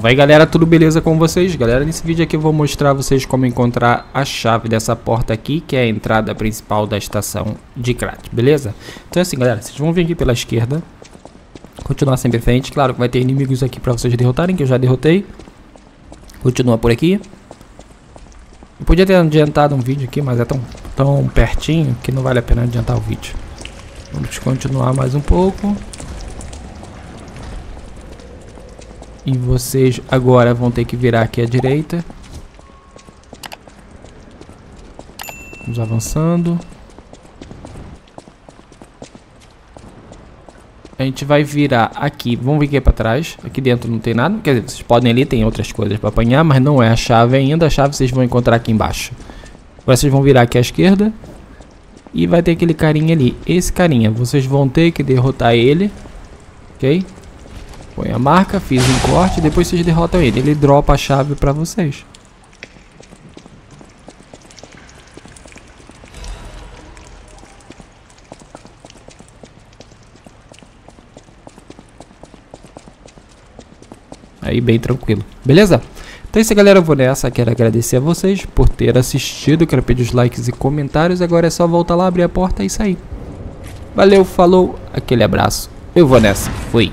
Fala aí galera, tudo beleza com vocês? Galera, nesse vídeo aqui eu vou mostrar a vocês como encontrar a chave dessa porta aqui, que é a entrada principal da estação de Krat, beleza? Então é assim galera, vocês vão vir aqui pela esquerda, continuar sempre em frente, claro que vai ter inimigos aqui para vocês derrotarem, que eu já derrotei. Continua por aqui. Eu podia ter adiantado um vídeo aqui, mas é tão pertinho que não vale a pena adiantar o vídeo. Vamos continuar mais um pouco. E vocês agora vão ter que virar aqui à direita. Vamos avançando. A gente vai virar aqui. Vamos vir aqui para trás. Aqui dentro não tem nada. Quer dizer, vocês podem ali, tem outras coisas para apanhar, mas não é a chave ainda. A chave vocês vão encontrar aqui embaixo. Agora vocês vão virar aqui à esquerda. E vai ter aquele carinha ali. Esse carinha, vocês vão ter que derrotar ele. Ok? Põe a marca, fiz um corte, depois vocês derrotam ele. Ele dropa a chave pra vocês. Aí bem tranquilo, beleza? Então é isso galera, eu vou nessa, quero agradecer a vocês por ter assistido, quero pedir os likes e comentários. Agora é só voltar lá, abrir a porta e sair. Valeu, falou, aquele abraço, eu vou nessa, fui!